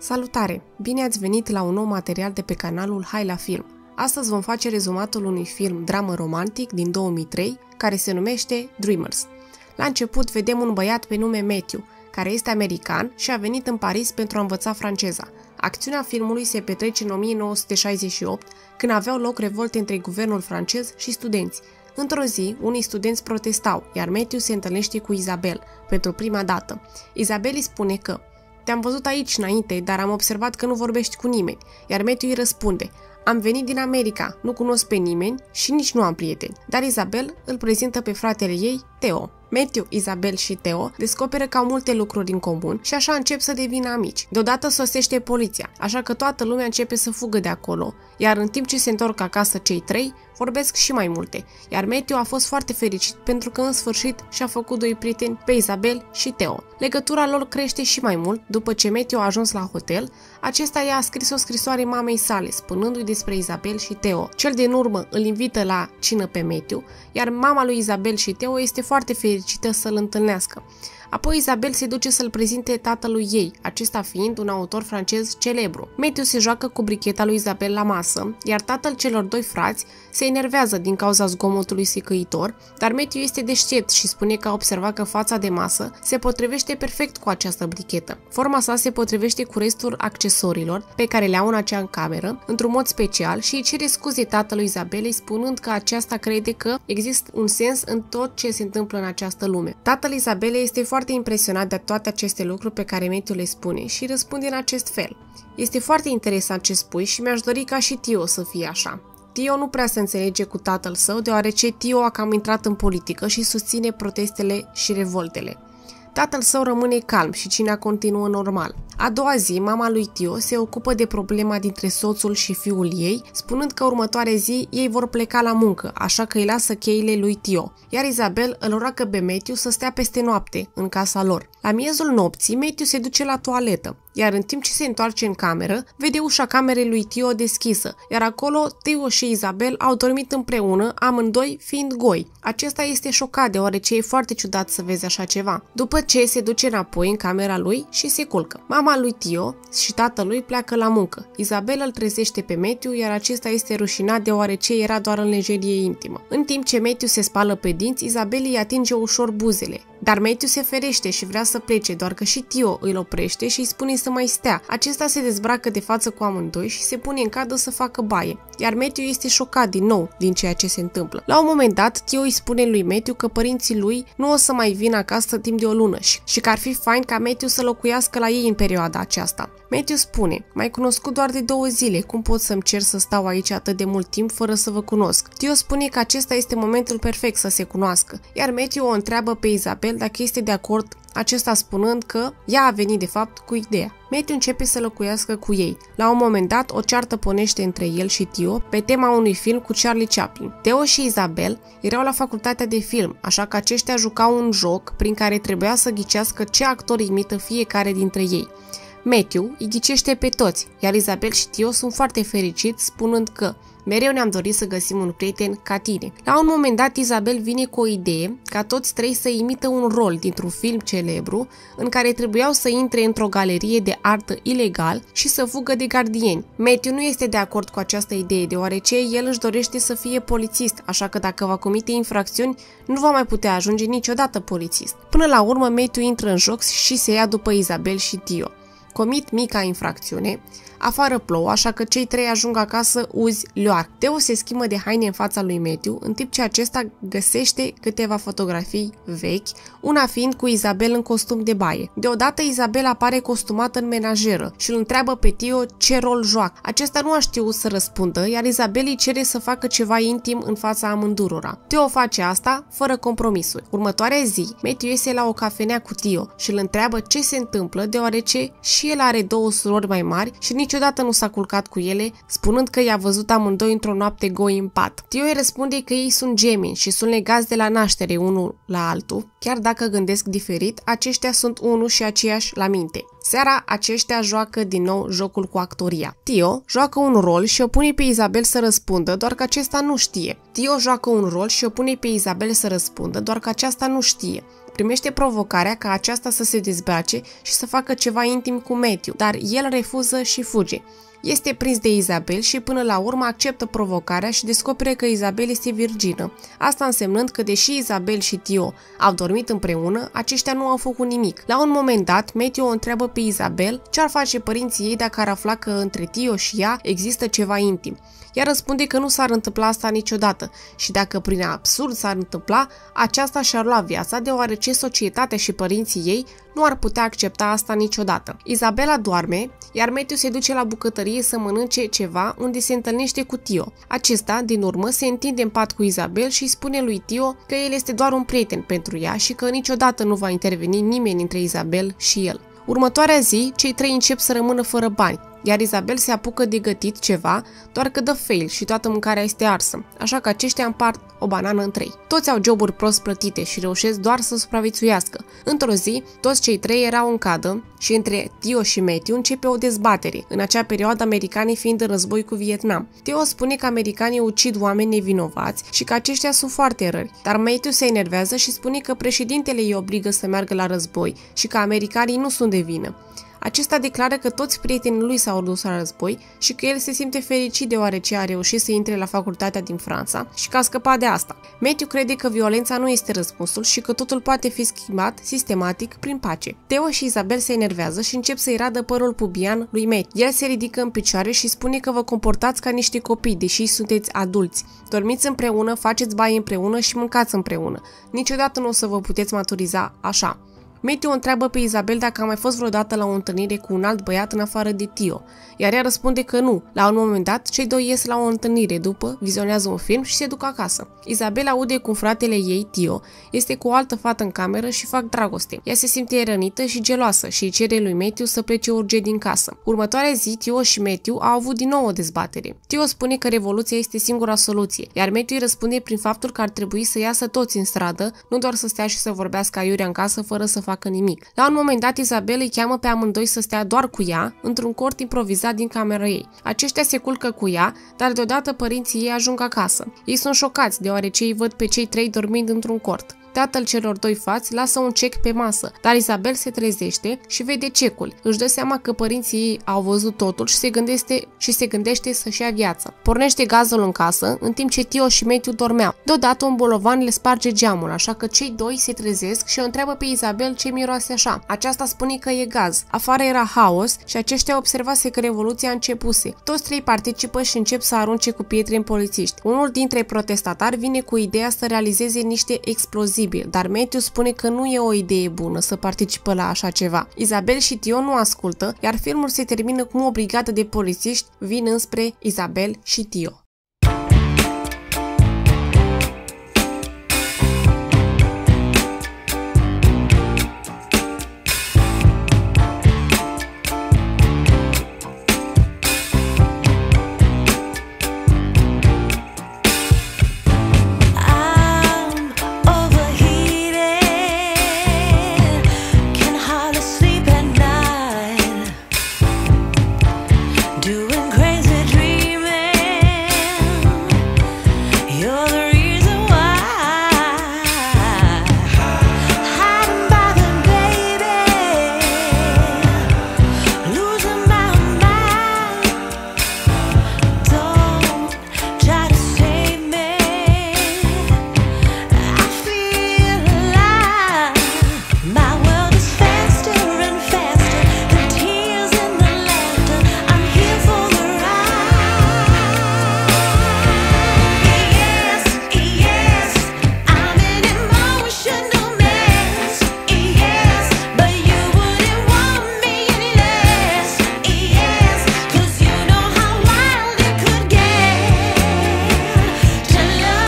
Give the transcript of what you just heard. Salutare! Bine ați venit la un nou material de pe canalul Hai La Film. Astăzi vom face rezumatul unui film dramă romantic din 2003, care se numește Dreamers. La început vedem un băiat pe nume Matthew, care este american și a venit în Paris pentru a învăța franceza. Acțiunea filmului se petrece în 1968, când aveau loc revolte între guvernul francez și studenți. Într-o zi, unii studenți protestau, iar Matthew se întâlnește cu Isabelle pentru prima dată. Isabelle îi spune că te-am văzut aici înainte, dar am observat că nu vorbești cu nimeni, iar Matthew îi răspunde: am venit din America, nu cunosc pe nimeni și nici nu am prieteni. Dar Isabelle îl prezintă pe fratele ei, Théo. Matthew, Isabelle și Théo descoperă că au multe lucruri în comun și așa încep să devină amici. Deodată sosește poliția, așa că toată lumea începe să fugă de acolo, iar în timp ce se întorc acasă cei trei, vorbesc și mai multe, iar Matthew a fost foarte fericit pentru că în sfârșit și-a făcut doi prieteni, pe Isabelle și Théo. Legătura lor crește și mai mult după ce Matthew a ajuns la hotel, acesta i-a scris o scrisoare mamei sale, spunându-i despre Isabelle și Théo. Cel din urmă îl invită la cină pe Matthew, iar mama lui Isabelle și Théo este foarte fericită să-l întâlnească. Apoi Isabelle se duce să-l prezinte tatălui ei, acesta fiind un autor francez celebru. Matthew se joacă cu bricheta lui Isabelle la masă, iar tatăl celor doi frați se enervează din cauza zgomotului sicăitor, dar Matthew este deștept și spune că a observat că fața de masă se potrivește perfect cu această brichetă. Forma sa se potrivește cu restul accesorilor pe care le au în acea cameră, într-un mod special, și îi cere scuze tatălui Isabelei, spunând că aceasta crede că există un sens în tot ce se întâmplă în această lume. Tatăl Isabelei este foarte impresionat de toate aceste lucruri pe care Matthew le spune și răspunde în acest fel: este foarte interesant ce spui și mi-aș dori ca și Théo să fie așa. Théo nu prea se înțelege cu tatăl său, deoarece Théo a cam intrat în politică și susține protestele și revoltele. Tatăl său rămâne calm și cina continuă normal. A doua zi, mama lui Théo se ocupă de problema dintre soțul și fiul ei, spunând că următoarea zi ei vor pleca la muncă, așa că îi lasă cheile lui Théo, iar Isabelle îl roagă pe Matthew să stea peste noapte în casa lor. La miezul nopții, Matthew se duce la toaletă, iar în timp ce se întoarce în cameră, vede ușa camerei lui Théo deschisă, iar acolo Théo și Isabelle au dormit împreună, amândoi fiind goi. Acesta este șocat, deoarece e foarte ciudat să vezi așa ceva. După ce se duce înapoi în camera lui și se culcă. Mama lui Théo și tatălui pleacă la muncă. Isabelle îl trezește pe Matthew, iar acesta este rușinat deoarece era doar în lejerie intimă. În timp ce Matthew se spală pe dinți, Isabelle îi atinge ușor buzele. Dar Matthew se ferește și vrea să plece, doar că și Théo îl oprește și îi spune să mai stea. Acesta se dezbracă de față cu amândoi și se pune în cadă să facă baie, iar Matthew este șocat din nou din ceea ce se întâmplă. La un moment dat, Théo îi spune lui Matthew că părinții lui nu o să mai vină acasă timp de o lună și că ar fi fain ca Matthew să locuiască la ei în perioada aceasta. Matthew spune: m-ai cunoscut doar de 2 zile, cum pot să-mi cer să stau aici atât de mult timp fără să vă cunosc? Théo spune că acesta este momentul perfect să se cunoască, iar Matthew o întreabă pe Isabelle dacă este de acord, acesta spunând că ea a venit de fapt cu ideea. Matthew începe să locuiască cu ei. La un moment dat, o ceartă pornește între el și Théo pe tema unui film cu Charlie Chaplin. Théo și Isabelle erau la facultatea de film, așa că aceștia jucau un joc prin care trebuia să ghicească ce actor imită fiecare dintre ei. Matthew îi ghicește pe toți, iar Isabelle și Théo sunt foarte fericiți, spunând că mereu ne-am dorit să găsim un prieten ca tine. La un moment dat, Isabelle vine cu o idee ca toți trei să imită un rol dintr-un film celebru în care trebuiau să intre într-o galerie de artă ilegal și să fugă de gardieni. Matthew nu este de acord cu această idee, deoarece el își dorește să fie polițist, așa că dacă va comite infracțiuni, nu va mai putea ajunge niciodată polițist. Până la urmă, Matthew intră în joc și se ia după Isabelle și Théo. Comit mica infracțiune, afară plouă, așa că cei trei ajung acasă uzi lioar. Théo se schimbă de haine în fața lui Matthew, în timp ce acesta găsește câteva fotografii vechi, una fiind cu Isabelle în costum de baie. Deodată Isabelle apare costumată în menajeră și îl întreabă pe Théo ce rol joacă. Acesta nu a știut să răspundă, iar Isabelle îi cere să facă ceva intim în fața amândurora. Théo face asta fără compromisuri. Următoarea zi, Matthew iese la o cafenea cu Théo și îl întreabă ce se întâmplă, deoarece și el are 2 surori mai mari și niciodată nu s-a culcat cu ele, spunând că i-a văzut amândoi într-o noapte goi în pat. Théo îi răspunde că ei sunt gemeni și sunt legați de la naștere unul la altul, chiar dacă gândesc diferit, aceștia sunt unul și aceiași la minte. Seara, aceștia joacă din nou jocul cu actoria. Théo joacă un rol și o pune pe Isabelle să răspundă, doar că acesta nu știe. Primește provocarea ca aceasta să se dezbrace și să facă ceva intim cu Matthew, dar el refuză și fuge. Este prins de Isabelle și până la urmă acceptă provocarea și descopere că Isabelle este virgină, asta însemnând că deși Isabelle și Théo au dormit împreună, aceștia nu au făcut nimic. La un moment dat, Matthew o întreabă pe Isabelle ce ar face părinții ei dacă ar afla că între Théo și ea există ceva intim. Ea răspunde că nu s-ar întâmpla asta niciodată și dacă prin absurd s-ar întâmpla, aceasta și-ar lua viața deoarece societatea și părinții ei nu ar putea accepta asta niciodată. Isabelle doarme, iar Matthew se duce la bucătărie să mănânce ceva unde se întâlnește cu Théo. Acesta, din urmă, se întinde în pat cu Isabelle și spune lui Théo că el este doar un prieten pentru ea și că niciodată nu va interveni nimeni între Isabelle și el. Următoarea zi, cei trei încep să rămână fără bani, iar Isabelle se apucă de gătit ceva, doar că dă fail și toată mâncarea este arsă, așa că aceștia împart o banană în trei. Toți au joburi prost plătite și reușesc doar să supraviețuiască. Într-o zi, toți cei trei erau în cadă și între Théo și Matthew începe o dezbatere, în acea perioadă americanii fiind în război cu Vietnam. Théo spune că americanii ucid oameni nevinovați și că aceștia sunt foarte răi, dar Matthew se enervează și spune că președintele îi obligă să meargă la război și că americanii nu sunt de vină. Acesta declară că toți prietenii lui s-au dus la război și că el se simte fericit deoarece a reușit să intre la facultatea din Franța și că a scăpat de asta. Matthew crede că violența nu este răspunsul și că totul poate fi schimbat sistematic prin pace. Théo și Isabelle se enervează și încep să-i radă părul pubian lui Matthew. El se ridică în picioare și spune că vă comportați ca niște copii, deși sunteți adulți. Dormiți împreună, faceți baie împreună și mâncați împreună. Niciodată nu o să vă puteți maturiza așa. Matthew o întreabă pe Isabelle dacă a mai fost vreodată la o întâlnire cu un alt băiat în afară de Théo, iar ea răspunde că nu. La un moment dat, cei doi ies la o întâlnire după, vizionează un film și se duc acasă. Isabelle aude cum fratele ei, Théo, este cu o altă fată în cameră și fac dragoste. Ea se simte rănită și geloasă și îi cere lui Matthew să plece urgent din casă. Următoarea zi, Théo și Matthew au avut din nou o dezbatere. Théo spune că revoluția este singura soluție, iar Matthew îi răspunde prin faptul că ar trebui să iasă toți în stradă, nu doar să stea și să vorbească aiurea în casă fără să facă nimic. La un moment dat, Isabelle îi cheamă pe amândoi să stea doar cu ea, într-un cort improvizat din camera ei. Aceștia se culcă cu ea, dar deodată părinții ei ajung acasă. Ei sunt șocați, deoarece îi văd pe cei trei dormind într-un cort. Tatăl celor doi frați lasă un cec pe masă, dar Isabelle se trezește și vede cecul. Își dă seama că părinții ei au văzut totul și se gândește să-și ia viața. Pornește gazul în casă, în timp ce Théo și Matthew dormeau. Deodată un bolovan le sparge geamul, așa că cei doi se trezesc și o întreabă pe Isabelle ce miroase așa. Aceasta spune că e gaz. Afară era haos și aceștia observase că revoluția începuse. Toți trei participă și încep să arunce cu pietre în polițiști. Unul dintre protestatari vine cu ideea să realizeze niște explozii, dar Matthew spune că nu e o idee bună să participă la așa ceva. Isabelle și Théo nu ascultă, iar filmul se termină cu o brigadă de polițiști vin înspre Isabelle și Théo.